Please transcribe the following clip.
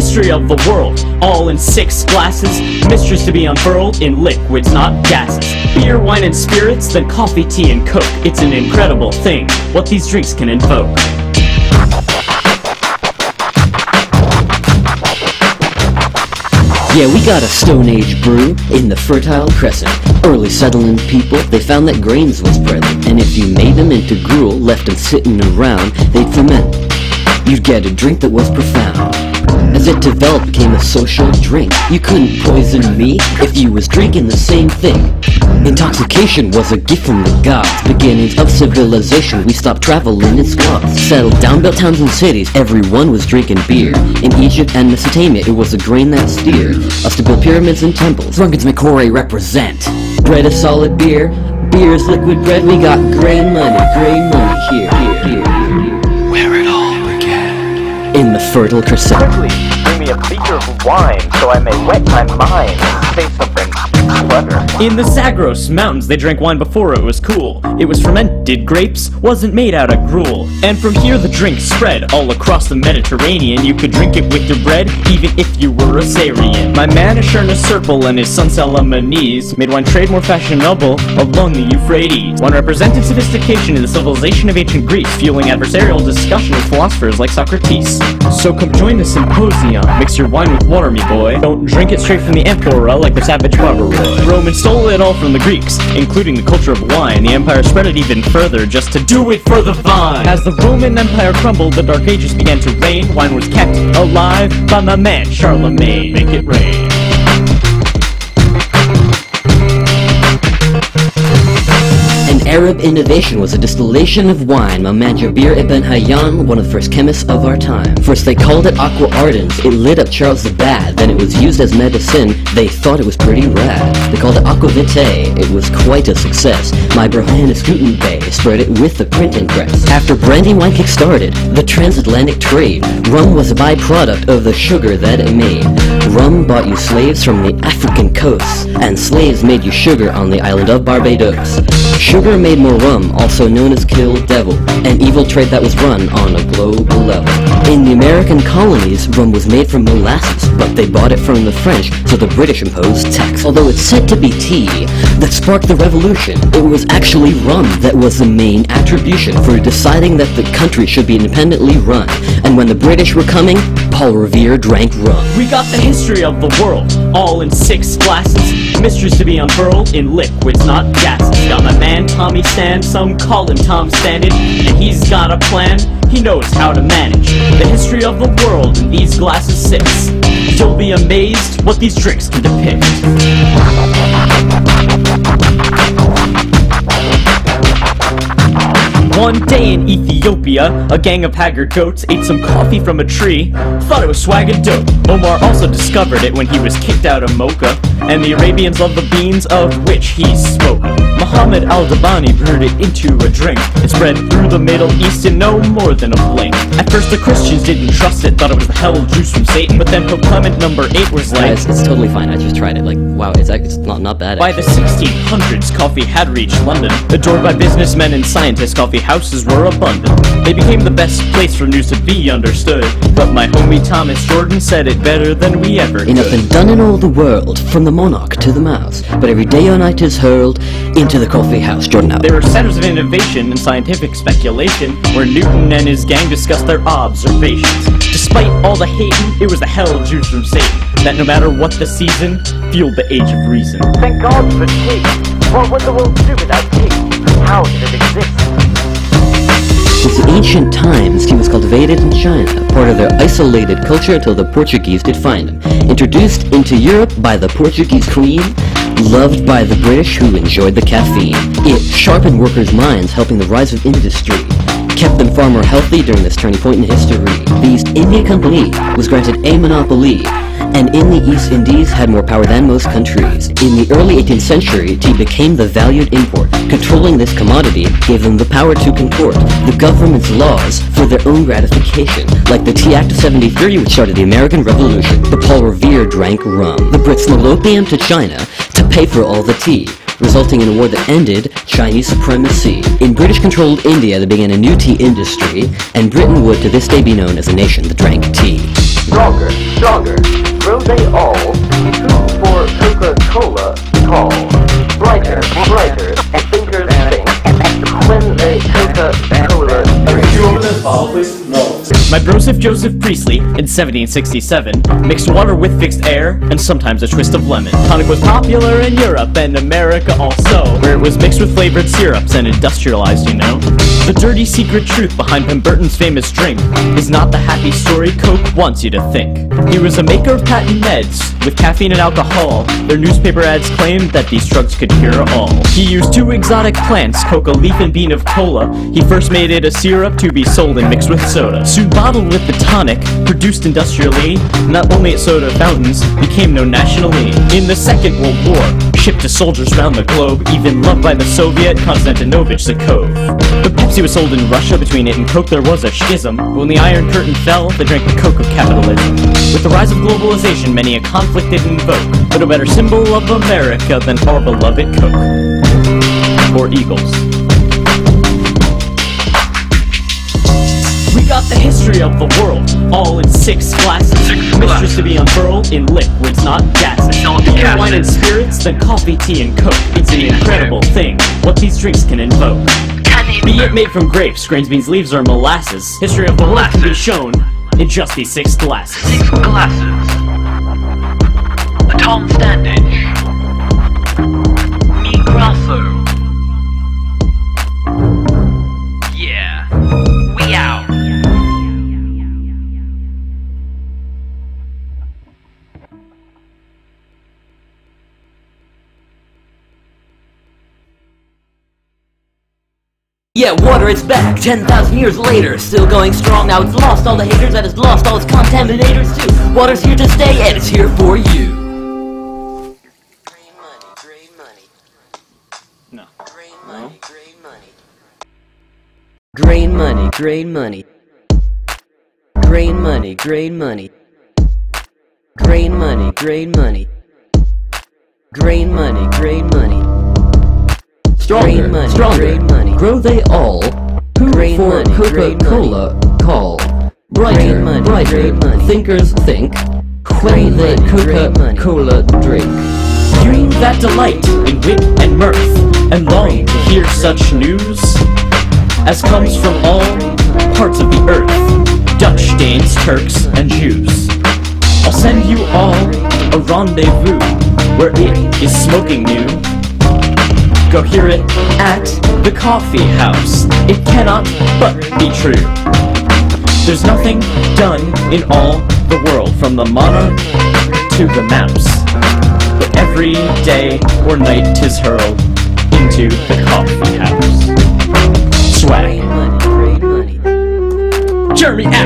history of the world, all in 6 glasses. Mysteries to be unfurled in liquids, not gases. Beer, wine, and spirits, then coffee, tea, and coke. It's an incredible thing what these drinks can invoke. Yeah, we got a Stone Age brew in the Fertile Crescent. Early settling people, they found that grains was present, and if you made them into gruel, left them sitting around, they'd ferment. You'd get a drink that was profound. As it developed, became a social drink. You couldn't poison me if you was drinking the same thing. Intoxication was a gift from the gods. Beginnings of civilization, we stopped traveling in squads. Settled down, built towns and cities, everyone was drinking beer. In Egypt and Mesopotamia, it was a grain that steered us to build pyramids and temples. Drunkards McCory represent. Bread is solid beer, beer is liquid bread. We got grain money here, here. Where it all began. In the Fertile Crescent. Quickly, bring me a beaker of wine, so I may wet my mind and say something. In the Zagros Mountains, they drank wine before it was cool. It was fermented grapes, wasn't made out of gruel. And from here the drink spread all across the Mediterranean. You could drink it with your bread, even if you were a Syrian. My man Ashurna Serpil and his son Salamanese made wine trade more fashionable along the Euphrates. Wine represented sophistication in the civilization of ancient Greece, fueling adversarial discussion with philosophers like Socrates. So come join the symposium, mix your wine with water, me boy. Don't drink it straight from the amphora like the savage barber. Romans stole it all from the Greeks, including the culture of wine. The empire spread it even further just to do it for the vine. As the Roman Empire crumbled, the Dark Ages began to reign. Wine was kept alive by my man Charlemagne. Make it rain. An Arab innovation was a distillation of wine. My man Jabir ibn Hayyan, one of the first chemists of our time. First they called it aqua ardens, it lit up Charles the Bad. Then it was used as medicine, they thought it was pretty rad. They called it aqua vitae, it was quite a success. My bro Hannes Gutenberg spread it with the printing press. After brandy wine kick-started the transatlantic trade, rum was a byproduct of the sugar that it made. Rum bought you slaves from the African coasts, and slaves made you sugar on the island of Barbados. Sugar made more rum, also known as Kill Devil, an evil trade that was run on a global level. In the American colonies, rum was made from molasses, but they bought it from the French, so the British imposed tax. Although it's said to be tea that sparked the revolution, it was actually rum that was the main attribution for deciding that the country should be independently run. And when the British were coming, Paul Revere drank rum. We got the history of the world, all in 6 glasses. Mysteries to be unfurled in liquids, not gases. Got my man Tommy Stan, some call him Tom Standage, and he's got a plan, he knows how to manage. The history of the world in these glasses 6. You'll be amazed what these drinks can depict. One day in Ethiopia, a gang of haggard goats ate some coffee from a tree. Thought it was swagger dope. Omar also discovered it when he was kicked out of Mocha, and the Arabians love the beans of which he spoke. Muhammad al-Dabani brewed it into a drink. It spread through the Middle East in no more than a blink. At first the Christians didn't trust it, thought it was the hell juice from Satan, but then Pope Clement VIII was like, guys, it's totally fine, I just tried it, like, wow, it's not bad. By the 1600s, coffee had reached London. Adored by businessmen and scientists, coffee houses were abundant. They became the best place for news to be understood, but my homie Thomas Jordan said it better than we ever could. Enough and done in all the world, from the monarch to the mouse, but every day or night is hurled into the coffee house. Jordan out. There were centers of innovation and scientific speculation where Newton and his gang discussed their observations. Despite all the hating, it was the hell juice from Satan that no matter what the season, fueled the age of reason. Thank God for tea. What would the world do without tea? How did it exist? Since the ancient times, tea was cultivated in China, part of their isolated culture until the Portuguese could find them. Introduced into Europe by the Portuguese queen, loved by the British who enjoyed the caffeine. It sharpened workers' minds, helping the rise of industry. Kept them far more healthy during this turning point in history. The East India Company was granted a monopoly, and in the East Indies had more power than most countries. In the early 18th century, tea became the valued import. Controlling this commodity gave them the power to contort the government's laws for their own gratification, like the Tea Act of '73, which started the American Revolution. But Paul Revere drank rum. The Brits sold opium to China to pay for all the tea, resulting in a war that ended Chinese supremacy. In British-controlled India, they began a new tea industry, and Britain would to this day be known as a nation that drank tea. Stronger. stronger, grow they all, who for Coca-Cola call. Brighter, brighter, and thinkers think, when they Coca-Cola drink. You open this bottle, please? No. My broseph Joseph Priestley, in 1767, mixed water with fixed air, and sometimes a twist of lemon. Tonic was popular in Europe and America also, where it was mixed with flavored syrups and industrialized, you know. The dirty secret truth behind Pemberton's famous drink is not the happy story Coke wants you to think. He was a maker of patent meds with caffeine and alcohol. Their newspaper ads claimed that these drugs could cure all. He used two exotic plants, coca leaf and bean of cola. He first made it a syrup to be sold and mixed with soda. Soon bottled with the tonic, produced industrially, not only at soda fountains, became known nationally. In the Second World War, shipped to soldiers round the globe, even loved by the Soviet Konstantinovich Zhukov. Pepsi was sold in Russia. Between it and Coke there was a schism. But when the Iron Curtain fell, they drank the Coke of capitalism. With the rise of globalization, many a conflict did invoke, but a better symbol of America than our beloved Coke. Or Eagles. We got the history of the world, all in six classes. Mysteries to be unfurled in liquids, not gases. Beer, wine, and spirits, then coffee, tea, and Coke. It's an incredible thing what these drinks can invoke. Be it made from grapes, grains, beans, leaves, or molasses, history of the world can be shown in just these six glasses. Six glasses. A Tom Standage. Mi Grasso. Yeah. We out. Yeah, water, it's back, 10,000 years later, still going strong. Now it's lost all the haters, and it's lost all its contaminators too. Water's here to stay, and it's here for you. Green money, green money. No. Green money, green money. Green money, green money. Green money, green money. Green money, green money. Green money, green money. Stronger, money, stronger, money. Grow they all, who grain for Coca-Cola call. Brighter, money, brighter, money. Thinkers think, when they Coca-Cola drink. You that delight in wit and mirth, and long to hear such news as comes from all parts of the earth, Dutch, Danes, Turks, and Jews. I'll send you all a rendezvous, where it is smoking new. Go hear it at the coffee house. It cannot but be true. There's nothing done in all the world, from the monarch to the mouse, but every day or night 'tis hurled into the coffee house. Swag. Jeremy.